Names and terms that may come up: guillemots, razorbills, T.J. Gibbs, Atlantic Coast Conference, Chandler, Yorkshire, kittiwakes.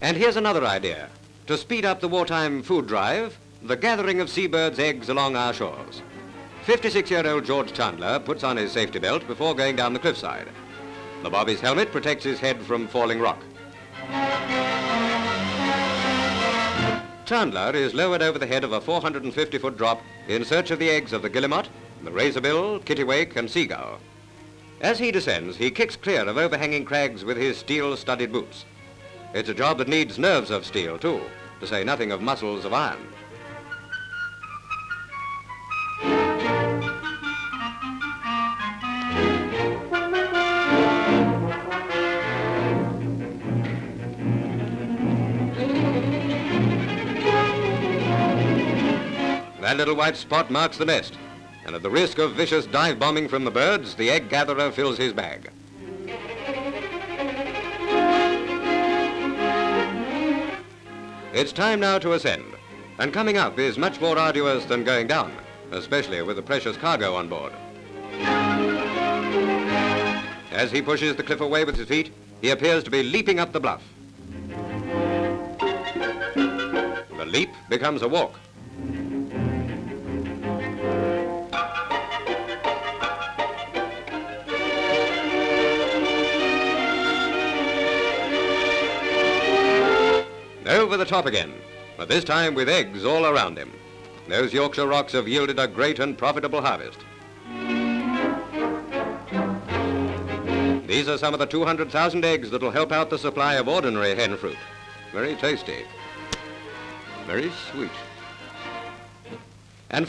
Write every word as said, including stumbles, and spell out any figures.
And here's another idea. To speed up the wartime food drive, the gathering of seabirds' eggs along our shores. fifty-six-year-old George Chandler puts on his safety belt before going down the cliffside. The Bobby's helmet protects his head from falling rock. Chandler is lowered over the head of a four hundred fifty foot drop in search of the eggs of the guillemot, the razorbill, kittiwake and seagull. As he descends, he kicks clear of overhanging crags with his steel-studded boots. It's a job that needs nerves of steel, too, to say nothing of muscles of iron. That little white spot marks the nest, and at the risk of vicious dive bombing from the birds, the egg gatherer fills his bag. It's time now to ascend, and coming up is much more arduous than going down, especially with the precious cargo on board. As he pushes the cliff away with his feet, he appears to be leaping up the bluff. The leap becomes a walk. Over the top again, but this time with eggs all around him. Those Yorkshire rocks have yielded a great and profitable harvest. These are some of the two hundred thousand eggs that'll help out the supply of ordinary hen fruit. Very tasty, very sweet. And